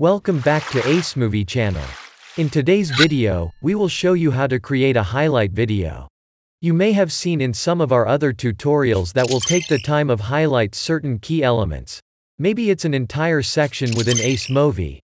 Welcome back to AceMovi channel. In today's video, we will show you how to create a highlight video. You may have seen in some of our other tutorials that will take the time of highlight certain key elements. Maybe it's an entire section within AceMovi,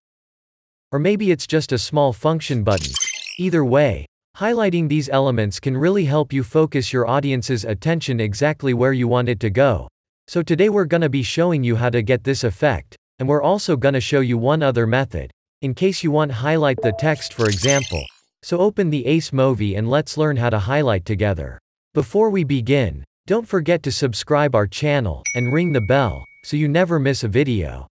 or maybe it's just a small function button. Either way, highlighting these elements can really help you focus your audience's attention exactly where you want it to go. So today we're gonna be showing you how to get this effect, and we're also gonna show you one other method, in case you want to highlight the text for example. So open the AceMovi and let's learn how to highlight together. Before we begin, don't forget to subscribe our channel, and ring the bell, so you never miss a video.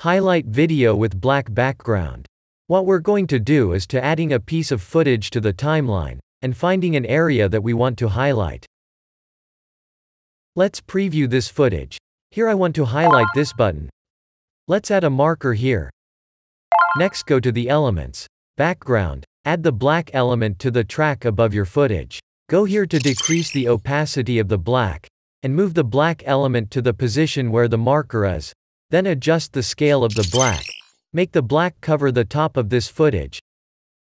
Highlight video with black background. What we're going to do is to adding a piece of footage to the timeline, and finding an area that we want to highlight. Let's preview this footage. Here I want to highlight this button. Let's add a marker here. Next go to the elements, background, add the black element to the track above your footage. Go here to decrease the opacity of the black, and move the black element to the position where the marker is, then adjust the scale of the black. Make the black cover the top of this footage,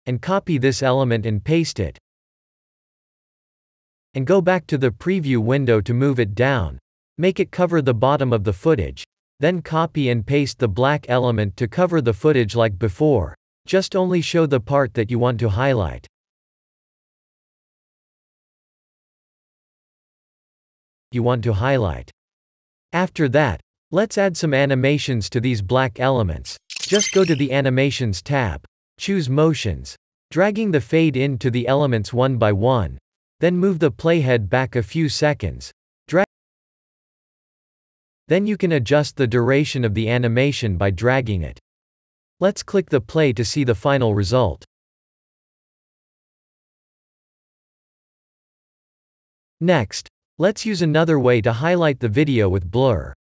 and copy this element and paste it, and go back to the preview window to move it down, make it cover the bottom of the footage, then copy and paste the black element to cover the footage like before, just only show the part that you want to highlight. After that, let's add some animations to these black elements. Just go to the Animations tab, choose Motions, dragging the fade into the elements one by one, then move the playhead back a few seconds, then you can adjust the duration of the animation by dragging it. Let's click the play to see the final result. Next, let's use another way to highlight the video with blur.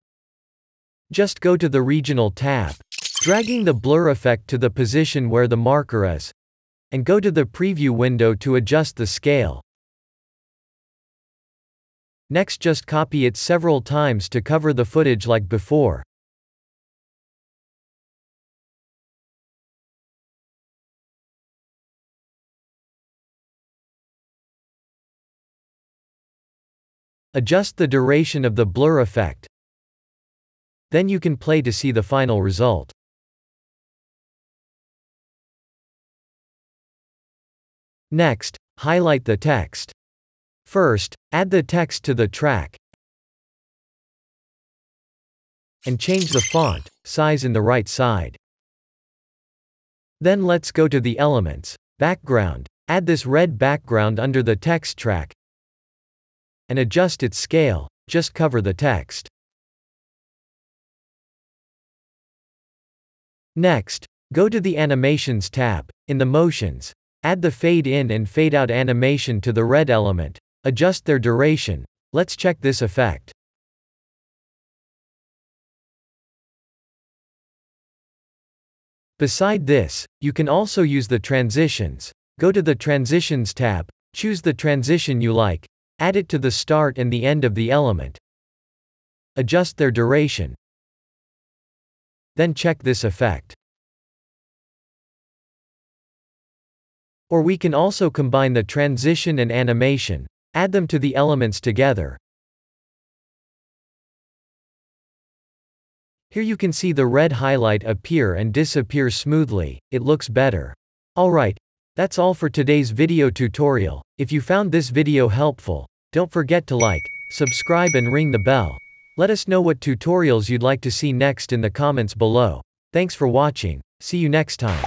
Just go to the Regional tab, dragging the blur effect to the position where the marker is, and go to the preview window to adjust the scale. Next just copy it several times to cover the footage like before. Adjust the duration of the blur effect. Then you can play to see the final result. Next, highlight the text. First, add the text to the track and change the font size in the right side. Then let's go to the elements, background, add this red background under the text track and adjust its scale, just cover the text. Next, go to the Animations tab, in the Motions, add the fade in and fade out animation to the red element, adjust their duration, let's check this effect. Beside this, you can also use the transitions, go to the Transitions tab, choose the transition you like, add it to the start and the end of the element, adjust their duration, then check this effect. Or we can also combine the transition and animation, add them to the elements together. Here you can see the red highlight appear and disappear smoothly, it looks better. Alright, that's all for today's video tutorial. If you found this video helpful, don't forget to like, subscribe and ring the bell. Let us know what tutorials you'd like to see next in the comments below. Thanks for watching, see you next time.